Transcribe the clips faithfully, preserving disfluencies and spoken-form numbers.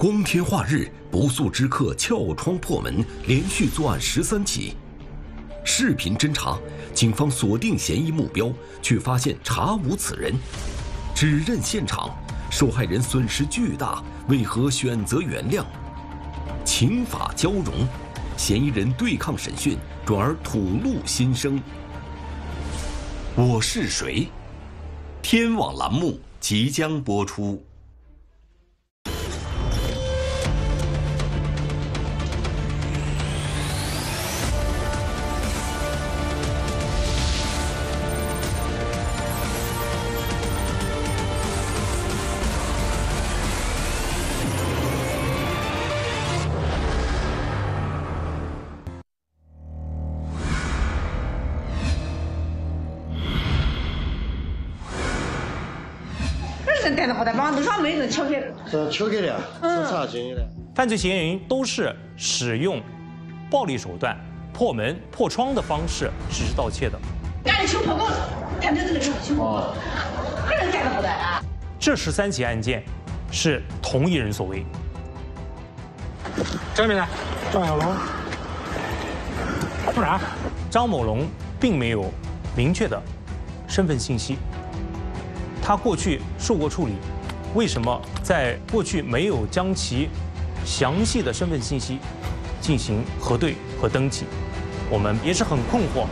光天化日，不速之客撬窗破门，连续作案十三起。视频侦查，警方锁定嫌疑目标，却发现查无此人，指认现场，受害人损失巨大，为何选择原谅？情法交融，嫌疑人对抗审讯，转而吐露心声。我是谁？天网栏目即将播出。 带着好歹帮，路上没人敲开了。嗯，敲开了，是啥嫌疑的？犯罪嫌疑人都是使用暴力手段、破门、破窗的方式实施盗窃的。俺修破狗，他那个修修破狗，没人带着好歹啊。这十三起案件是同一人所为。张明来，张小龙，不然张某龙并没有明确的身份信息。 他过去受过处理，为什么在过去没有将其详细的身份信息进行核对和登记？我们也是很困惑。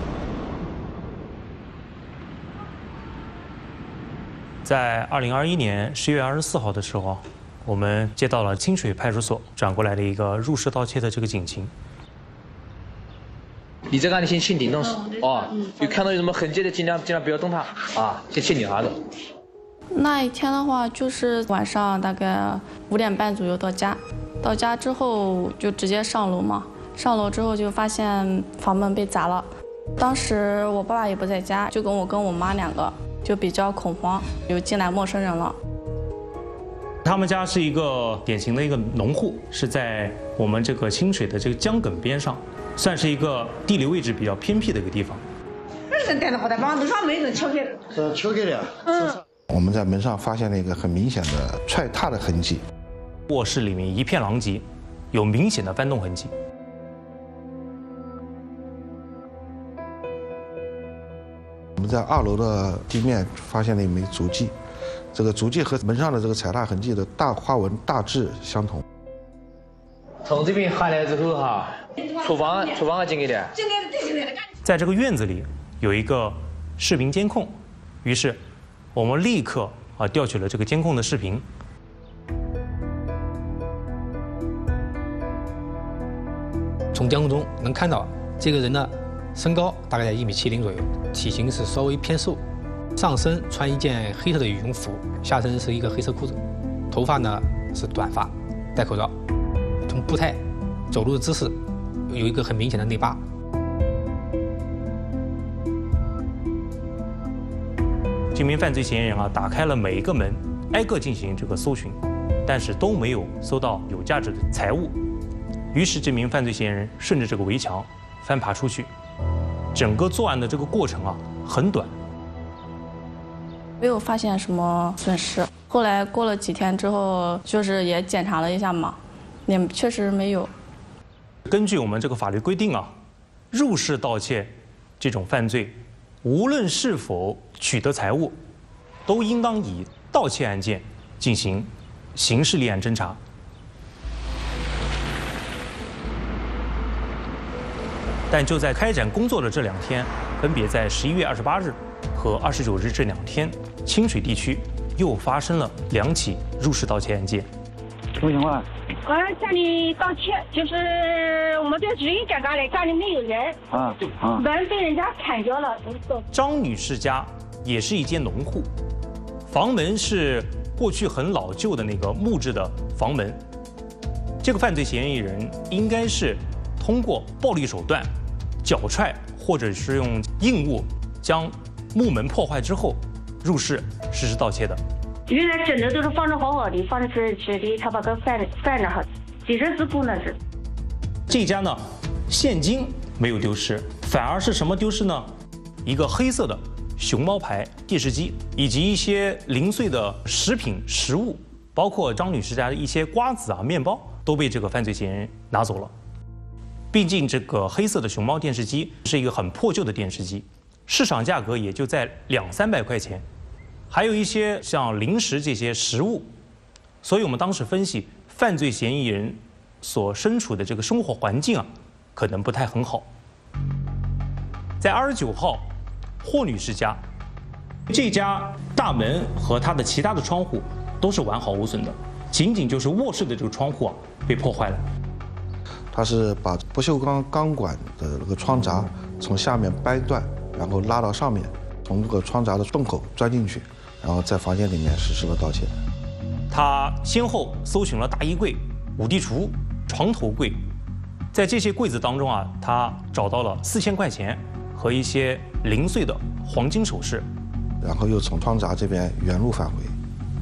在二零二一年十月二十四号的时候，我们接到了清水派出所转过来的一个入室盗窃的这个警情。你这个案子先清理，弄死啊！有看到有什么痕迹的，尽量尽量不要动它啊，先清理它的。 那一天的话，就是晚上大概五点半左右到家，到家之后就直接上楼嘛。上楼之后就发现房门被砸了，当时我爸爸也不在家，就跟我跟我妈两个就比较恐慌，有进来陌生人了。他们家是一个典型的一个农户，是在我们这个清水的这个江埂边上，算是一个地理位置比较偏僻的一个地方。人带着好歹帮，楼上没人敲开了。嗯，敲开了。嗯。 我们在门上发现了一个很明显的踹踏的痕迹，卧室里面一片狼藉，有明显的翻动痕迹。我们在二楼的地面发现了一枚足迹，这个足迹和门上的这个踩踏痕迹的大花纹大致相同。从这边下来之后哈，厨房厨房进去的，在这个院子里有一个视频监控，于是。 我们立刻啊调取了这个监控的视频。从监控中能看到，这个人呢，身高大概在一米七零左右，体型是稍微偏瘦，上身穿一件黑色的羽绒服，下身是一个黑色裤子，头发呢是短发，戴口罩。从步态、走路的姿势，有一个很明显的内八。 这名犯罪嫌疑人啊，打开了每一个门，挨个进行这个搜寻，但是都没有搜到有价值的财物。于是，这名犯罪嫌疑人顺着这个围墙翻爬出去。整个作案的这个过程啊，很短，没有发现什么损失。后来过了几天之后，就是也检查了一下嘛，也确实没有。根据我们这个法律规定啊，入室盗窃这种犯罪。 无论是否取得财物，都应当以盗窃案件进行刑事立案侦查。但就在开展工作的这两天，分别在十一月二十八日和二十九日这两天，清水地区又发生了两起入室盗窃案件。什么情况？我家里盗窃，就是我们这只一检查来，家里没有人啊，啊门被人家砍掉了。张女士家也是一间农户，房门是过去很老旧的那个木质的房门。这个犯罪嫌疑人应该是通过暴力手段，脚踹或者是用硬物将木门破坏之后，入室实施盗窃的。 原来整的都是放着好好的，放着吃吃的，他把它放放着好，几十只狗呢是。这家呢，现金没有丢失，反而是什么丢失呢？一个黑色的熊猫牌电视机，以及一些零碎的食品、食物包括张女士家的一些瓜子啊、面包都被这个犯罪嫌疑人拿走了。毕竟这个黑色的熊猫电视机是一个很破旧的电视机，市场价格也就在两三百块钱。还有一些像零食这些食物，所以我们当时分析，犯罪嫌疑人所身处的这个生活环境啊，可能不太很好。在二十九号，霍女士家。 这家大门和它的其他的窗户都是完好无损的，仅仅就是卧室的这个窗户啊被破坏了。他是把不锈钢钢管的那个窗闸从下面掰断，然后拉到上面，从这个窗闸的洞口钻进去，然后在房间里面实施了盗窃。他先后搜寻了大衣柜、五地橱、床头柜，在这些柜子当中啊，他找到了四千块钱和一些零碎的黄金首饰。 然后又从窗闸这边原路返回，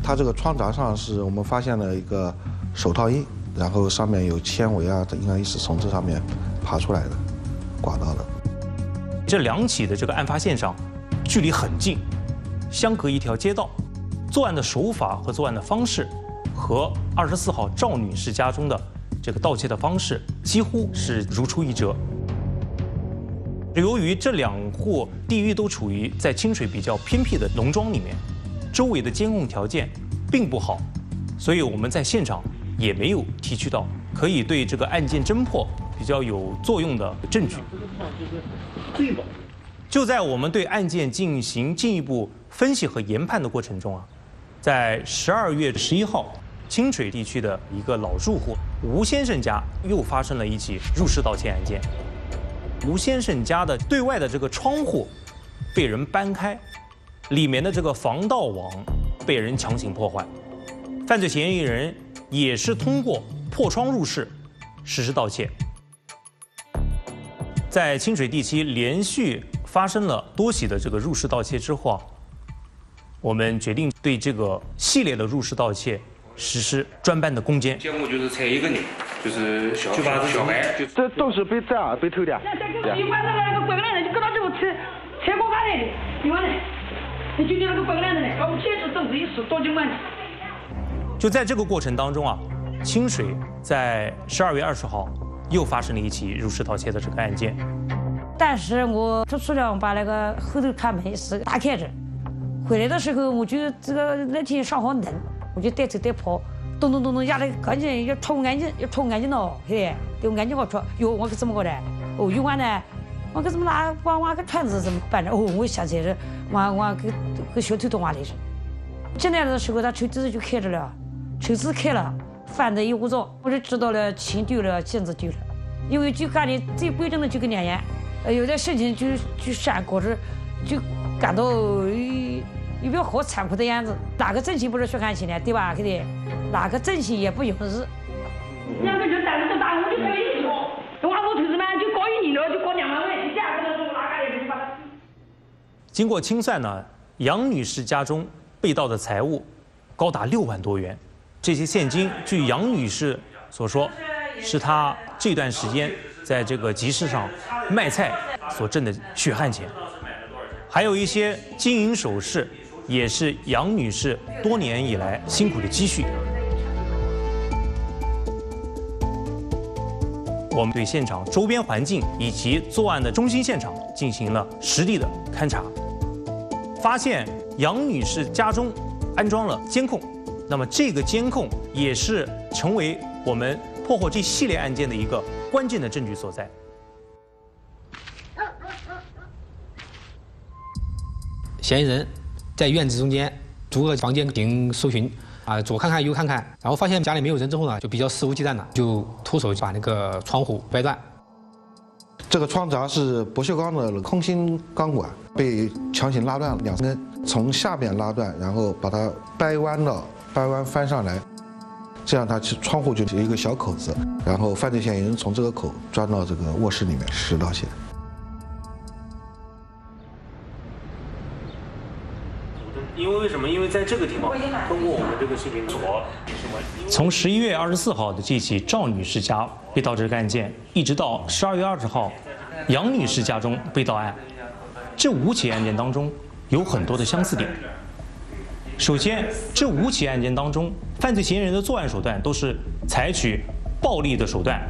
它这个窗闸上是我们发现了一个手套印，然后上面有纤维啊，应该是从这上面爬出来的，刮到的。这两起的这个案发现场距离很近，相隔一条街道，作案的手法和作案的方式和二十四号赵女士家中的这个盗窃的方式几乎是如出一辙。 由于这两户地域都处于在清水比较偏僻的农庄里面，周围的监控条件并不好，所以我们在现场也没有提取到可以对这个案件侦破比较有作用的证据。就在我们对案件进行进一步分析和研判的过程中啊，在十二月十一号，清水地区的一个老住户吴先生家又发生了一起入室盗窃案件。 吴先生家的对外的这个窗户被人搬开，里面的这个防盗网被人强行破坏，犯罪嫌疑人也是通过破窗入室实施盗窃。在清水地区连续发生了多起的这个入室盗窃之后啊，我们决定对这个系列的入室盗窃实施专班的攻坚。结果就是踩一个人。 就是小小孩，这都是被这样被偷的。你管那个那个拐个男的，就搁到这屋吃，吃锅巴来的，你管的，你就叫那个拐个男的来，把我们全身都是一丝多金管的。就在这个过程当中啊，清水在十二月二十号又发生了一起入室盗窃的这个案件。但是我出去了，把那个后头看门是打开着，回来的时候我就这个那天上好冷，我就带走带跑。 咚咚咚咚，压得赶紧要抽安静，要抽安静了，嘿，得安静个抽。哟，我可怎么个的？哦，有完呢，我可怎么拿往我个串子怎么办呢？哦，我想起来是，我我给给小偷到我来是。进来的时候，他抽屉就开着了，抽屉开了，翻的一屋子，我就知道了，钱丢了，镜子丢了。因为就干的最规整的就跟两样，呃，有的事情就就闪过着，就感到。 有没有好残酷的样子？哪个挣钱不是血汗钱呢？对吧？对的，哪个挣钱也不容易。两个人胆子都大，我就开一条，我老头子嘛就搞一年了，就搞两万块，一下子从哪个也就把它。经过清算呢，杨女士家中被盗的财物高达六万多元，这些现金据杨女士所说，是她这段时间在这个集市上卖菜所挣的血汗钱，还有一些金银首饰。 也是杨女士多年以来辛苦的积蓄。我们对现场周边环境以及作案的中心现场进行了实地的勘查，发现杨女士家中安装了监控，那么这个监控也是成为我们破获这系列案件的一个关键的证据所在。 嫌疑人。 在院子中间逐个房间进行搜寻，啊，左看看右看看，然后发现家里没有人之后呢，就比较肆无忌惮的，就徒手把那个窗户掰断。这个窗闸是不锈钢的空心钢管，被强行拉断两根，从下边拉断，然后把它掰弯了，掰弯翻上来，这样它窗户就有一个小口子，然后犯罪嫌疑人从这个口钻到这个卧室里面实施盗窃。 因为为什么？因为在这个地方，通过我们这个视频所，从十一月二十四号的这起赵女士家被盗这个案件，一直到十二月二十号杨女士家中被盗案，这五起案件当中有很多的相似点，首先，这五起案件当中，犯罪嫌疑人的作案手段都是采取暴力的手段，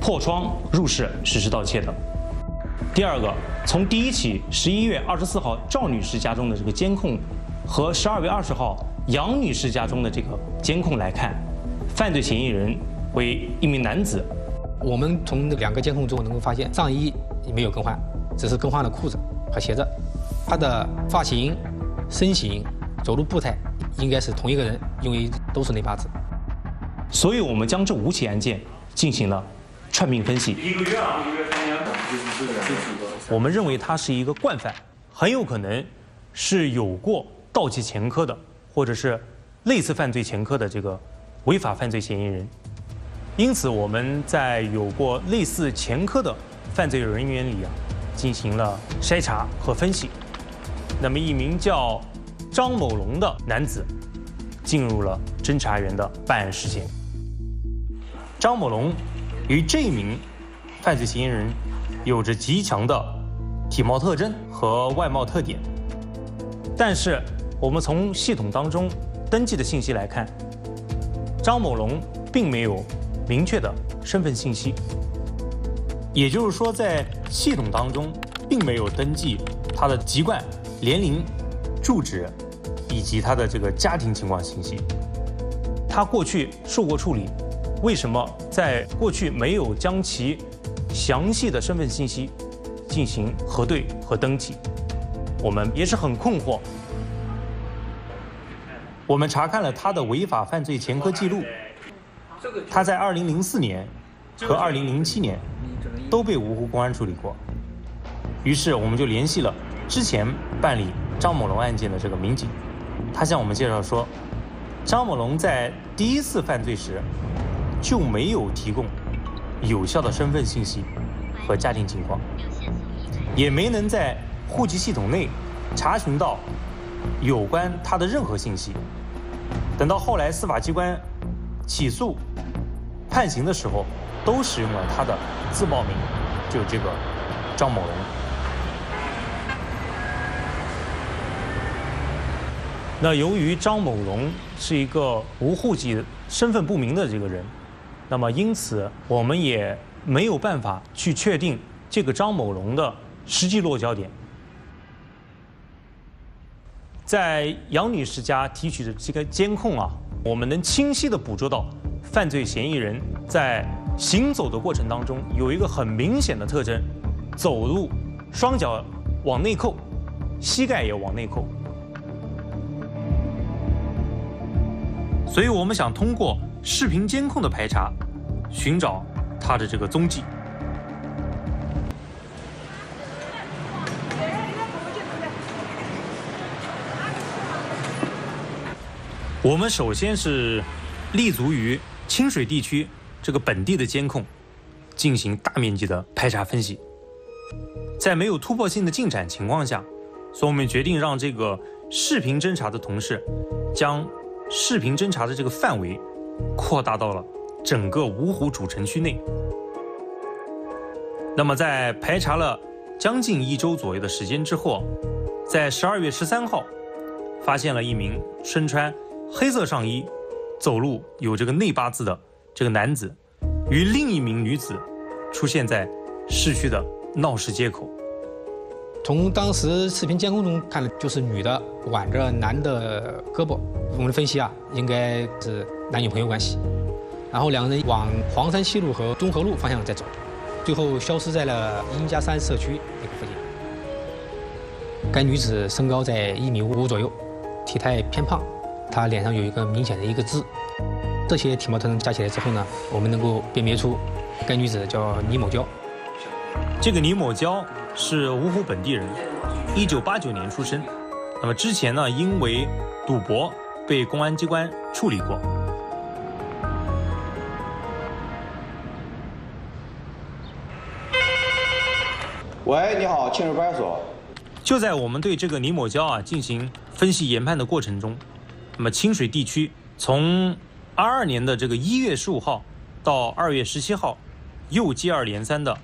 破窗入室实施盗窃的。第二个，从第一起十一月二十四号赵女士家中的这个监控和十二月二十号杨女士家中的这个监控来看，犯罪嫌疑人为一名男子。我们从两个监控中能够发现，上衣没有更换，只是更换了裤子和鞋子。他的发型、身形、走路步态应该是同一个人，因为都是内八字。所以我们将这五起案件进行了串并分析。一个月啊，一个月三年，我们认为他是一个惯犯，很有可能是有过盗窃前科的，或者是类似犯罪前科的这个违法犯罪嫌疑人。因此，我们在有过类似前科的犯罪人员里啊，进行了筛查和分析。那么，一名叫张某龙的男子进入了侦查员的办案视线。张某龙与这名犯罪嫌疑人有着极强的体貌特征和外貌特点，但是我们从系统当中登记的信息来看，张某龙并没有明确的身份信息，也就是说，在系统当中并没有登记他的籍贯、年龄、住址以及他的这个家庭情况信息。他过去受过处理，为什么在过去没有将其详细的身份信息进行核对和登记？我们也是很困惑。我们查看了他的违法犯罪前科记录。他在二零零四年和二零零七年都被芜湖公安处理过，于是我们就联系了之前办理张某龙案件的这个民警，他向我们介绍说，张某龙在第一次犯罪时就没有提供有效的身份信息和家庭情况，也没能在户籍系统内查询到有关他的任何信息。等到后来司法机关起诉判刑的时候，都使用了他的自报名，就是这个张某龙。那由于张某龙是一个无户籍、身份不明的这个人，那么因此我们也没有办法去确定这个张某龙的实际落脚点。在杨女士家提取的这个监控啊，我们能清晰地捕捉到犯罪嫌疑人在行走的过程当中有一个很明显的特征，走路双脚往内扣，膝盖也往内扣。所以我们想通过视频监控的排查，寻找他的这个踪迹。我们首先是立足于清水地区这个本地的监控，进行大面积的排查分析。在没有突破性的进展情况下，所以我们决定让这个视频侦查的同事将视频侦查的这个范围扩大到了整个芜湖主城区内。那么在排查了将近一周左右的时间之后，在十二月十三号发现了一名身穿黑色上衣、走路有这个内八字的这个男子，与另一名女子出现在市区的闹市街口。从当时视频监控中看，就是女的挽着男的胳膊。我们分析啊，应该是男女朋友关系。然后两个人往黄山西路和中和路方向在走，最后消失在了殷家山社区那个附近。该女子身高在一米五五左右，体态偏胖。他脸上有一个明显的一个痣，这些体貌特征加起来之后呢，我们能够辨别出该女子叫倪某娇。这个倪某娇是芜湖本地人，一九八九年出生。那么之前呢，因为赌博被公安机关处理过。喂，你好，清水派出所。就在我们对这个倪某娇啊进行分析研判的过程中。那么清水地区从二二年的这个一月十五号到二月十七号，又接二连三的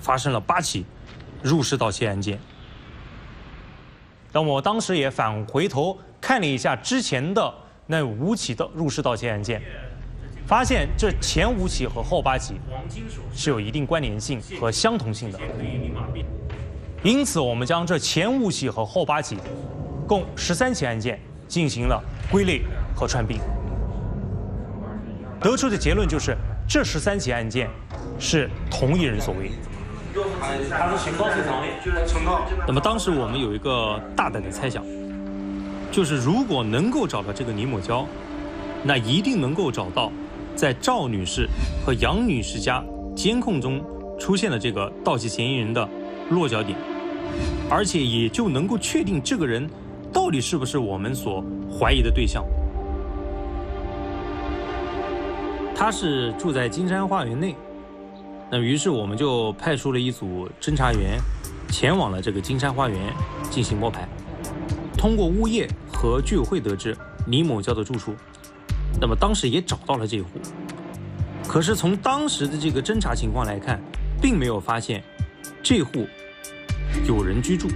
发生了八起入室盗窃案件。那我当时也返回头看了一下之前的那五起的入室盗窃案件，发现这前五起和后八起是有一定关联性和相同性的。因此，我们将这前五起和后八起共十三起案件进行了归类和串并，得出的结论就是，这十三起案件是同一人所为。 他是情况非常烈。那么当时我们有一个大胆的猜想，就是如果能够找到这个倪某娇，那一定能够找到在赵女士和杨女士家监控中出现的这个盗窃嫌疑人的落脚点，而且也就能够确定这个人到底是不是我们所怀疑的对象。他是住在金山花园内。 那于是我们就派出了一组侦查员，前往了这个金山花园进行摸排。通过物业和居委会得知李某娇的住处，那么当时也找到了这户。可是从当时的这个侦查情况来看，并没有发现这户有人居住，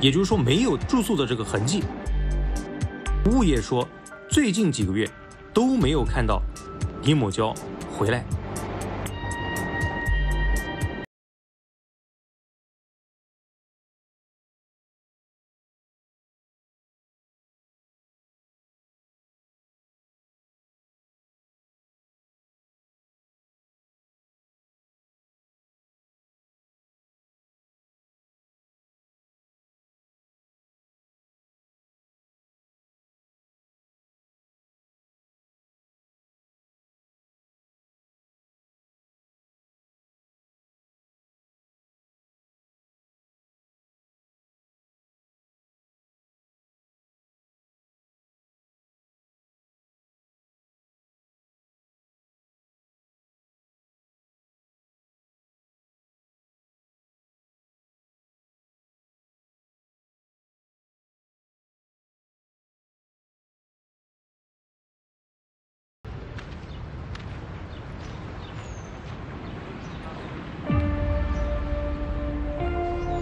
也就是说没有住宿的这个痕迹。物业说，最近几个月都没有看到李某娇回来。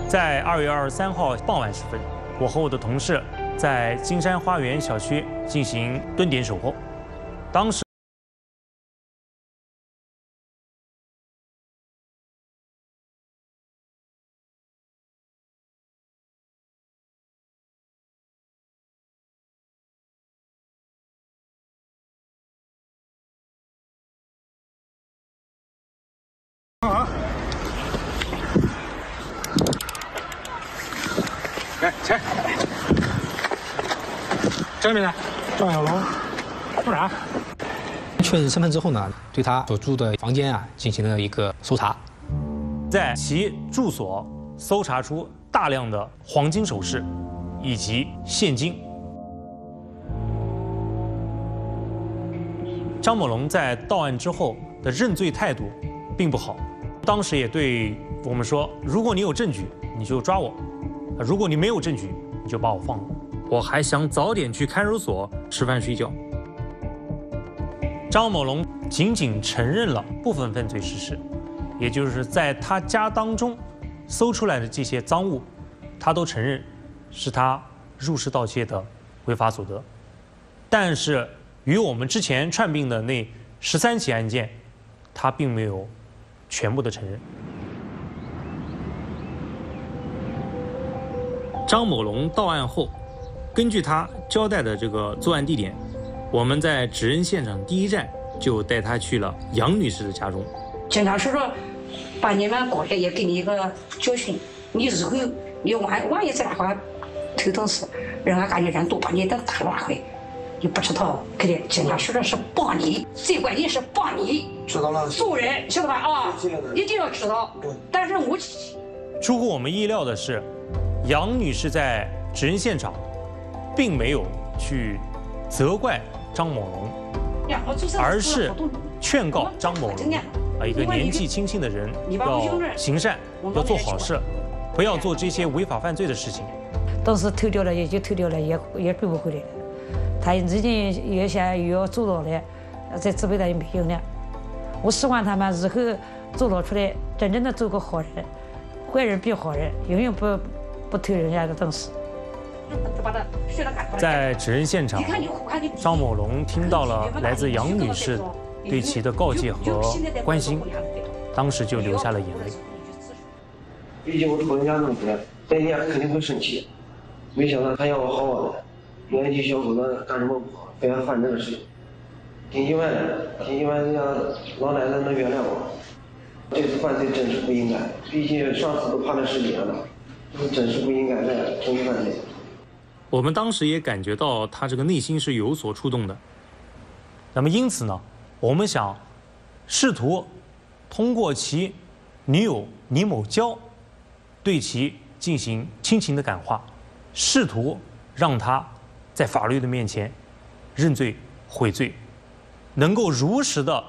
在二月二十三号傍晚时分，我和我的同事在金山花园小区进行蹲点守候。当时，啊。 来，起来！张明呢？张小龙，说啥？确认身份之后呢，对他所住的房间啊进行了一个搜查，在其住所搜查出大量的黄金首饰以及现金。张某龙在到案之后的认罪态度并不好，当时也对我们说：“如果你有证据，你就抓我。” 如果你没有证据，你就把我放了。我还想早点去看守所吃饭睡觉。张某龙仅仅承认了部分犯罪事实，也就是在他家当中搜出来的这些赃物，他都承认是他入室盗窃的违法所得。但是与我们之前串并的那十三起案件，他并没有全部的承认。 张某龙到案后，根据他交代的这个作案地点，我们在指认现场第一站就带他去了杨女士的家中。警察叔叔把你们搞下也给你一个教训，你日后你万万一这家伙头疼死，人家感觉人都把你当大乱坏，你不知道，可是警察叔叔是帮你，最关键是帮你。知道了。做人知道吧？啊，一定要知道。但是我出乎我们意料的是。 杨女士在指认现场，并没有去责怪张某龙，而是劝告张某龙啊，一个年纪轻轻的人要行善，要做好事，不要做这些违法犯罪的事情。当时偷掉了也就偷掉了，也也追不回来了。他最近也想也要坐牢了，在这边他也没有了。我希望他们日后坐牢出来，真正的做个好人，坏人变好人，永远不。 不偷人家的东西。在指认现场，张某龙听到了来自杨女士对其的告诫和关心，当时就流下了眼泪。毕竟我瞅人家那么多，在家肯定会生气，没想到他要我好好的，年轻小伙子干什么不好，非要犯这个事情。挺意外的，挺意外的，老奶奶能原谅我。这次犯罪真是不应该，毕竟上次都判了十年了，真是不应该再重新犯罪。 我们当时也感觉到他这个内心是有所触动的，那么因此呢，我们想试图通过其女友倪某娇对其进行亲情的感化，试图让他在法律的面前认罪悔罪，能够如实的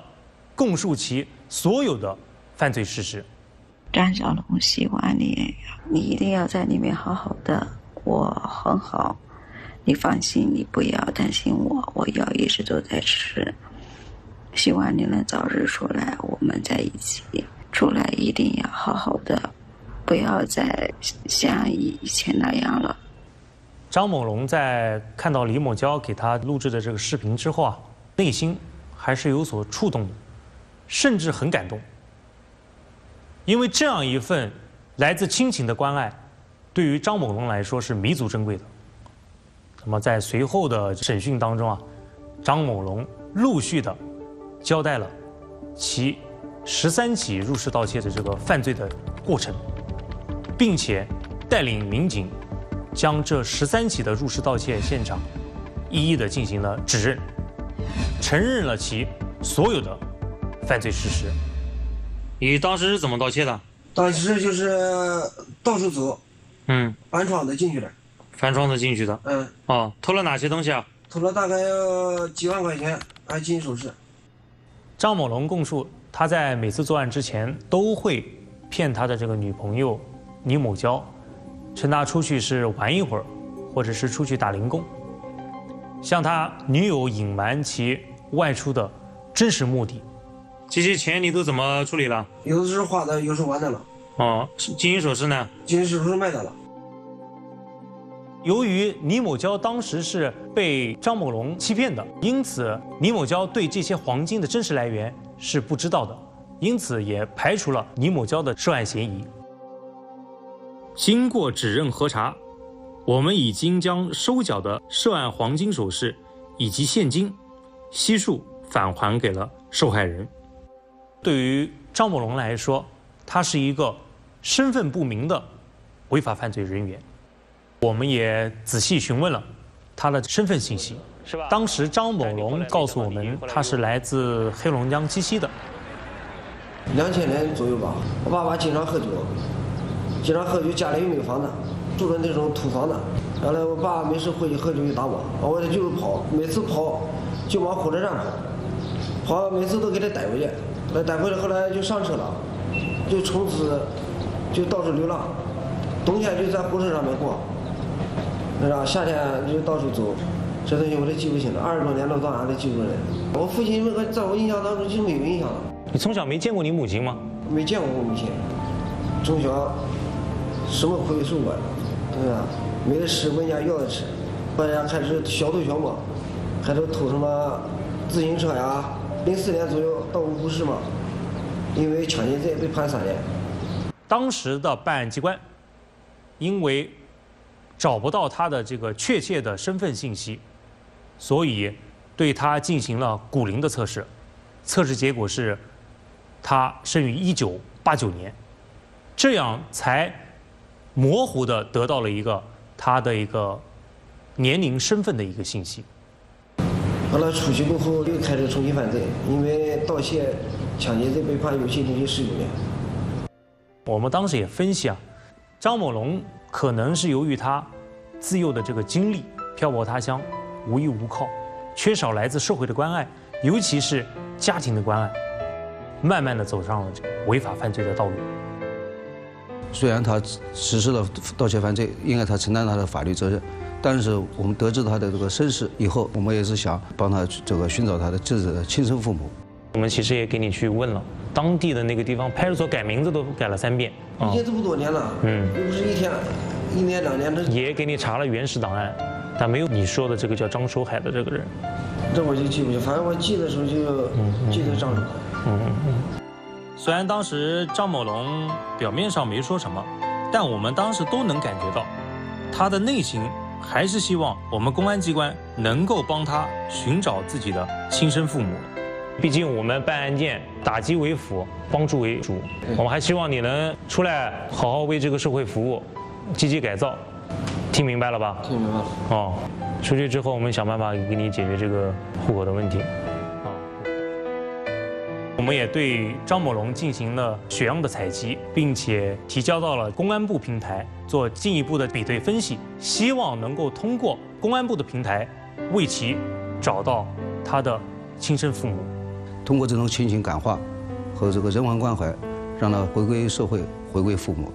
供述其所有的犯罪事实。张小龙希望你，你一定要在里面好好的。 我很好，你放心，你不要担心我，我药一直都在吃，希望你能早日出来，我们在一起出来一定要好好的，不要再像以前那样了。张某龙在看到李某娇给他录制的这个视频之后啊，内心还是有所触动的，甚至很感动，因为这样一份来自亲情的关爱。 对于张某龙来说是弥足珍贵的。那么在随后的审讯当中啊，张某龙陆续的交代了其十三起入室盗窃的这个犯罪的过程，并且带领民警将这十三起的入室盗窃现场一一的进行了指认，承认了其所有的犯罪事实。你当时是怎么盗窃的？当时就是到处走。 嗯，翻窗子进去的，翻窗子进去的。嗯，哦，偷了哪些东西啊？偷了大概要几万块钱，还金银首饰。张某龙供述，他在每次作案之前都会骗他的这个女朋友倪某娇，趁他出去是玩一会儿，或者是出去打零工，向他女友隐瞒其外出的真实目的。这些钱你都怎么处理了？有的是花的，有时玩的了。 哦，金银首饰呢？金银首饰卖掉了。由于倪某娇当时是被张某龙欺骗的，因此倪某娇对这些黄金的真实来源是不知道的，因此也排除了倪某娇的涉案嫌疑。经过指认核查，我们已经将收缴的涉案黄金首饰以及现金悉数返还给了受害人。对于张某龙来说，他是一个。 身份不明的违法犯罪人员，我们也仔细询问了他的身份信息。当时张某龙告诉我们，他是来自黑龙江鸡西的。两千年左右吧，我爸爸经常喝酒，经常喝酒，家里又没有房子，住的那种土房子。然后我爸没事回去喝酒就打我，我就是跑，每次跑就往火车站跑，跑每次都给他逮回去，逮回来后来就上车了，就从此。 就到处流浪，冬天就在火车上面逛，那啥夏天就到处走，这东西我都记不清了，二十多年了，到哪都记不住了。我父亲那个在我印象当中就没有印象了。你从小没见过你母亲吗？没见过我母亲，从小什么苦也受过，对吧？没得吃，问人家要的吃，后来开始小偷小摸，开始偷什么自行车呀。零四年左右到芜湖市嘛，因为抢劫罪被判三年。 当时的办案机关，因为找不到他的这个确切的身份信息，所以对他进行了骨龄的测试。测试结果是，他生于一九八九年，这样才模糊的得到了一个他的一个年龄、身份的一个信息。后来出去过后又开始重新犯罪，因为盗窃、抢劫罪被判有期徒刑十九年。 我们当时也分析啊，张某龙可能是由于他自幼的这个经历，漂泊他乡，无依无靠，缺少来自社会的关爱，尤其是家庭的关爱，慢慢的走上了这个违法犯罪的道路。虽然他实施了盗窃犯罪，应该他承担他的法律责任，但是我们得知他的这个身世以后，我们也是想帮他这个寻找他的自己的亲生父母。我们其实也给你去问了。 当地的那个地方派出所改名字都改了三遍，已经这么多年了，嗯，又不是一天，一年两年的。也给你查了原始档案，但没有你说的这个叫张守海的这个人。这我就记不清，反正我记的时候就记得张守海。嗯嗯嗯。虽然当时张某龙表面上没说什么，但我们当时都能感觉到，他的内心还是希望我们公安机关能够帮他寻找自己的亲生父母。 毕竟我们办案件，打击为辅，帮助为主。我们还希望你能出来，好好为这个社会服务，积极改造。听明白了吧？听明白了。哦，出去之后我们想办法给你解决这个户口的问题。啊，我们也对张某龙进行了血样的采集，并且提交到了公安部平台做进一步的比对分析，希望能够通过公安部的平台为其找到他的亲生父母。 通过这种亲情感化和这个人文关怀，让他回归社会，回归父母。